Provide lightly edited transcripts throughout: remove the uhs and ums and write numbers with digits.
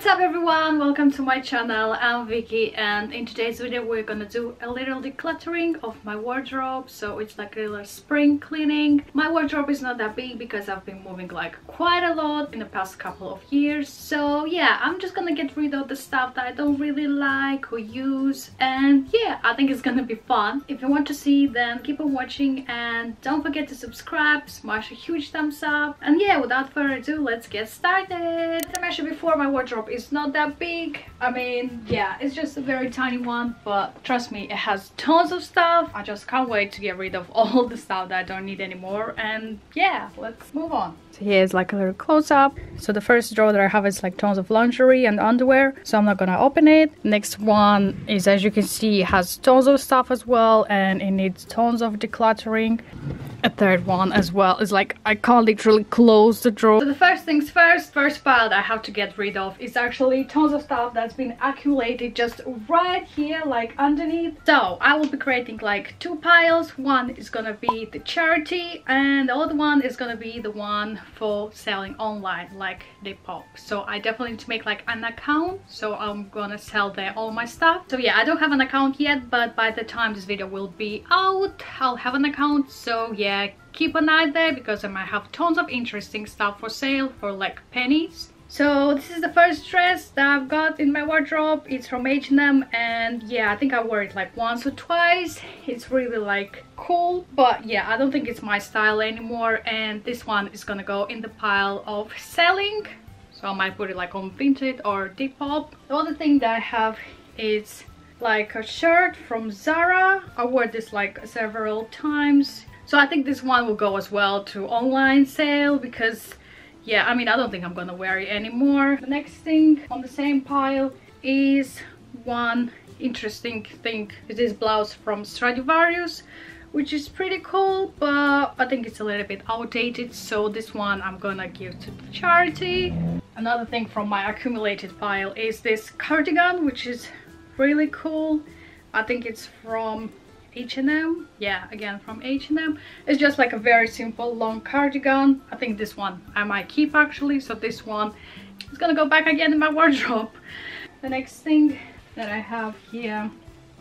What's up everyone, welcome to my channel. I'm Vicky and in today's video we're gonna do a little decluttering of my wardrobe. So it's like a little spring cleaning. My wardrobe is not that big because I've been moving like quite a lot in the past couple of years. So yeah, I'm just gonna get rid of the stuff that I don't really like or use, and yeah, I think it's gonna be fun. If you want to see, then keep on watching and don't forget to subscribe, smash a huge thumbs up, and yeah, without further ado, let's get started. As I mentioned before, my wardrobe is not that big. I mean, yeah, it's just a very tiny one, but trust me, it has tons of stuff. I just can't wait to get rid of all the stuff that I don't need anymore, and yeah, let's move on. So here's like a little close-up. So the first drawer that I have is like tons of lingerie and underwear, so I'm not gonna open it. Next one is, as you can see, it has tons of stuff as well, and it needs tons of decluttering. A third one as well is like, I can't literally close the drawer. So the first things first, first pile that I have to get rid of is actually tons of stuff that's been accumulated just right here, like underneath. So I will be creating like two piles. One is gonna be the charity and the other one is gonna be the one for selling online, like Depop. So I definitely need to make like an account, so I'm gonna sell there all my stuff. So yeah, I don't have an account yet, but by the time this video will be out, I'll have an account. So yeah, keep an eye there because I might have tons of interesting stuff for sale for like pennies. So this is the first dress that I've got in my wardrobe. It's from H&M, and yeah, I think I wore it like once or twice. It's really like cool, but yeah, I don't think it's my style anymore, and this one is gonna go in the pile of selling. So I might put it like on Vinted or Depop. The other thing that I have is like a shirt from Zara. I wore this like several times. So I think this one will go as well to online sale because, yeah, I mean, I don't think I'm gonna wear it anymore. The next thing on the same pile is one interesting thing. It's this blouse from Stradivarius, which is pretty cool, but I think it's a little bit outdated. So this one I'm gonna give to the charity. Another thing from my accumulated pile is this cardigan, which is really cool. I think it's from H&M, yeah, again from H&M. It's just like a very simple long cardigan. I think this one I might keep actually, so this one is gonna go back again in my wardrobe. The next thing that I have here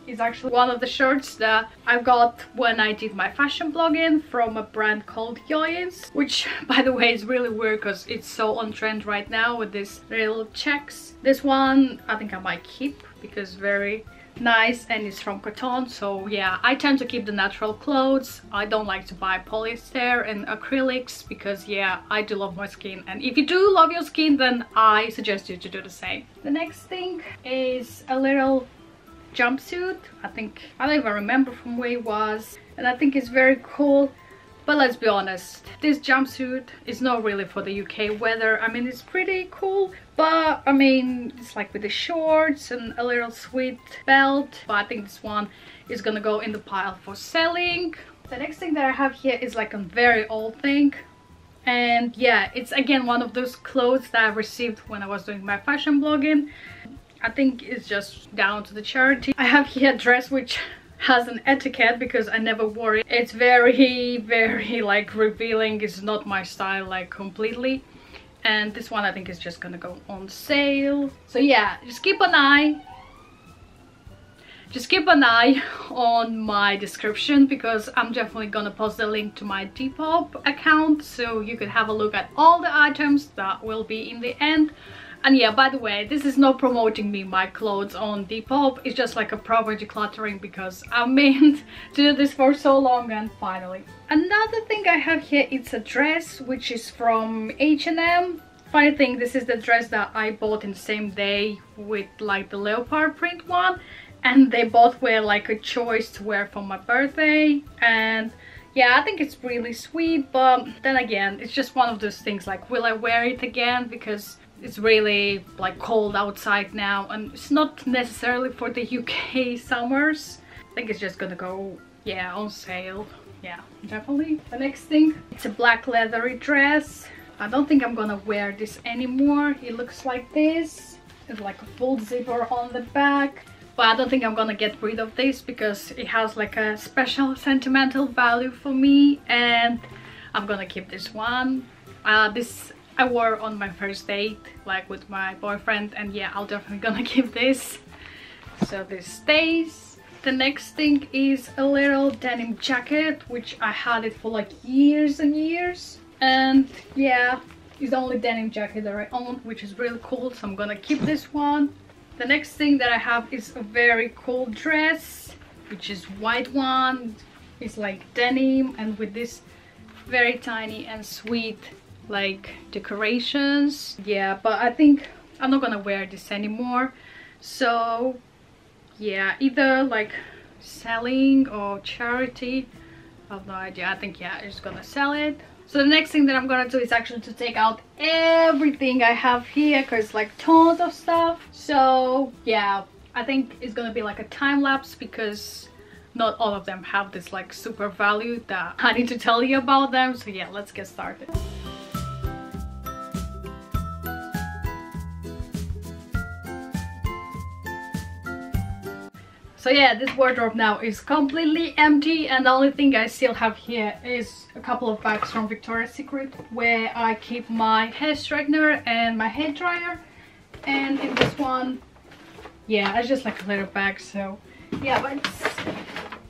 is actually one of the shirts that I got when I did my fashion blogging from a brand called Yoiz, which by the way is really weird because it's so on trend right now with these little checks. This one I think I might keep because very nice, and it's from cotton. So yeah, I tend to keep the natural clothes. I don't like to buy polyester and acrylics because yeah, I do love my skin, and if you do love your skin, then I suggest you to do the same. The next thing is a little jumpsuit. I don't even remember from where it was, and I think it's very cool. But let's be honest, this jumpsuit is not really for the UK weather. I mean, it's pretty cool, but I mean, it's like with the shorts and a little sweet belt. But I think this one is gonna go in the pile for selling. The next thing that I have here is like a very old thing. And yeah, it's again one of those clothes that I received when I was doing my fashion blogging. I think it's just down to the charity. I have here a dress which has an etiquette because I never wore it. It's very like revealing. It's not my style like completely, and this one I think is just gonna go on sale. So yeah, just keep an eye on my description because I'm definitely gonna post the link to my Depop account so you could have a look at all the items that will be in the end. And yeah, by the way, this is not promoting me my clothes on Depop. It's just like a proper decluttering because I meant to do this for so long, and finally. Another thing I have here, it's a dress which is from H&M. Funny thing, this is the dress that I bought in the same day with like the leopard print one, and they both were like a choice to wear for my birthday. And yeah, I think it's really sweet, but then again, it's just one of those things like, will I wear it again? Because it's really like cold outside now, and it's not necessarily for the UK summers. I think it's just gonna go, yeah, on sale. Yeah, definitely. The next thing, it's a black leathery dress. I don't think I'm gonna wear this anymore. It looks like this. It's like a full zipper on the back. But I don't think I'm gonna get rid of this because it has like a special sentimental value for me, and I'm gonna keep this one. This I wore on my first date, like with my boyfriend, and yeah, I'll definitely gonna keep this. So this stays. The next thing is a little denim jacket, which I had it for like years and years, and yeah, it's the only denim jacket that I own, which is really cool, so I'm gonna keep this one. The next thing that I have is a very cool dress, which is white one. It's like denim and with this very tiny and sweet like decorations. Yeah, but I think I'm not gonna wear this anymore, so yeah, either like selling or charity, I have no idea. I think yeah, I'm just gonna sell it. So the next thing that I'm gonna do is actually to take out everything I have here, because like tons of stuff. So yeah, I think it's gonna be like a time lapse, because not all of them have this like super value that I need to tell you about them. So yeah, let's get started. So yeah, this wardrobe now is completely empty, and the only thing I still have here is a couple of bags from Victoria's Secret, where I keep my hair straightener and my hair dryer. And in this one, yeah, it's just like a little bag, so yeah, but it's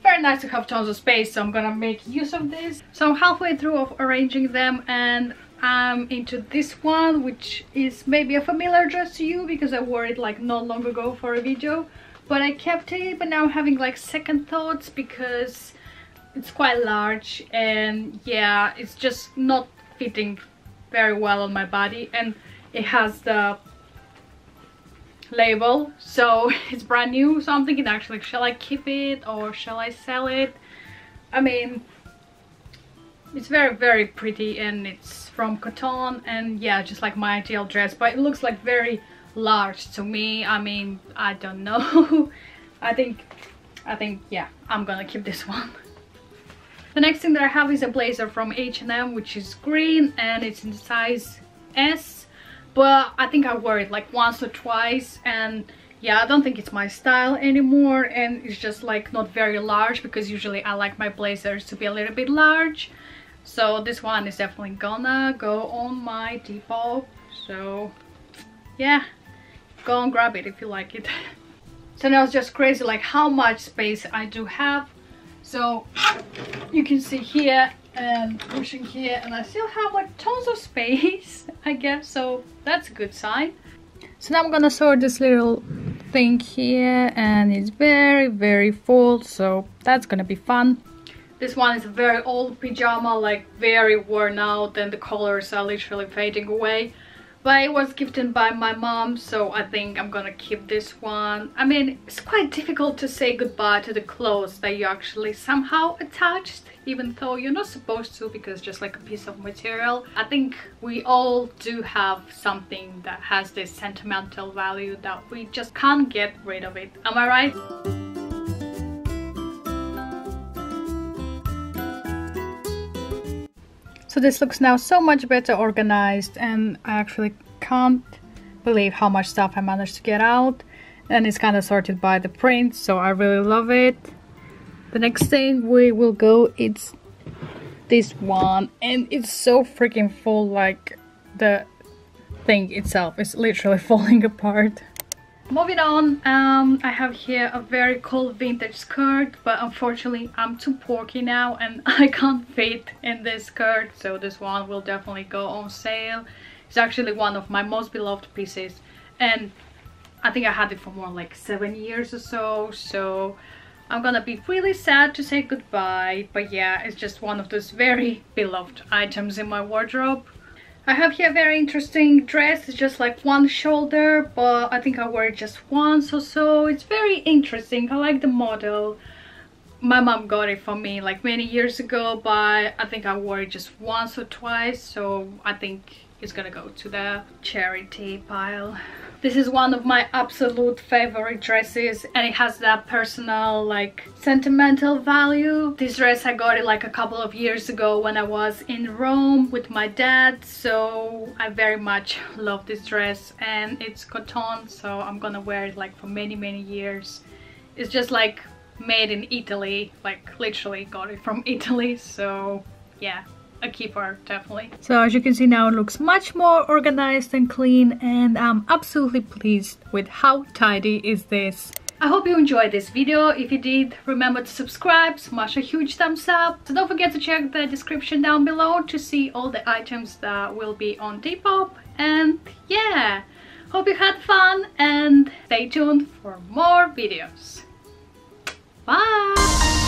very nice to have tons of space, so I'm gonna make use of this. So I'm halfway through of arranging them, and I'm into this one, which is maybe a familiar dress to you, because I wore it like not long ago for a video. But I kept it, but now I'm having like second thoughts, because it's quite large and yeah, it's just not fitting very well on my body, and it has the label, so it's brand new. So I'm thinking actually, shall I keep it or shall I sell it? I mean, it's very pretty, and it's from cotton, and yeah, just like my ideal dress, but it looks like very large to me. I mean, I don't know. I think yeah, I'm gonna keep this one. The next thing that I have is a blazer from H&M, which is green, and it's in size S, but I think I wore it like once or twice, and yeah, I don't think it's my style anymore, and it's just like not very large, because usually I like my blazers to be a little bit large. So this one is definitely gonna go on my Depop, so yeah, go and grab it if you like it. So now it's just crazy like how much space I do have. So you can see here and pushing here, and I still have like tons of space, I guess, so that's a good sign. So now I'm gonna sort this little thing here, and it's very full, so that's gonna be fun. This one is a very old pyjama, like very worn out, and the colors are literally fading away. But it was gifted by my mom, so I think I'm gonna keep this one. I mean, it's quite difficult to say goodbye to the clothes that you actually somehow attached, even though you're not supposed to, because just like a piece of material. I think we all do have something that has this sentimental value that we just can't get rid of it. Am I right? So this looks now so much better organized, and I actually can't believe how much stuff I managed to get out, and it's kind of sorted by the print, so I really love it. The next thing we will go, it's this one, and it's so freaking full, like the thing itself is literally falling apart. Moving on, I have here a very cool vintage skirt, but unfortunately I'm too porky now and I can't fit in this skirt, so this one will definitely go on sale. It's actually one of my most beloved pieces, and I think I had it for more like 7 years or so, so I'm gonna be really sad to say goodbye, but yeah, it's just one of those very beloved items in my wardrobe. I have here a very interesting dress. It's just like one shoulder, but I think I wore it just once or so. It's very interesting. I like the model. My mom got it for me like many years ago, but I think I wore it just once or twice, so I think it's gonna go to the charity pile. This is one of my absolute favorite dresses, and it has that personal, like, sentimental value. This dress, I got it like a couple of years ago when I was in Rome with my dad, so I very much love this dress, and it's cotton, so I'm gonna wear it like for many years. It's just like made in Italy, like literally got it from Italy, so yeah, a key part, definitely. So as you can see now, it looks much more organized and clean, and I'm absolutely pleased with how tidy is this. I hope you enjoyed this video. If you did, remember to subscribe, smash a huge thumbs up. So don't forget to check the description down below to see all the items that will be on Depop. And yeah, hope you had fun and stay tuned for more videos. Bye!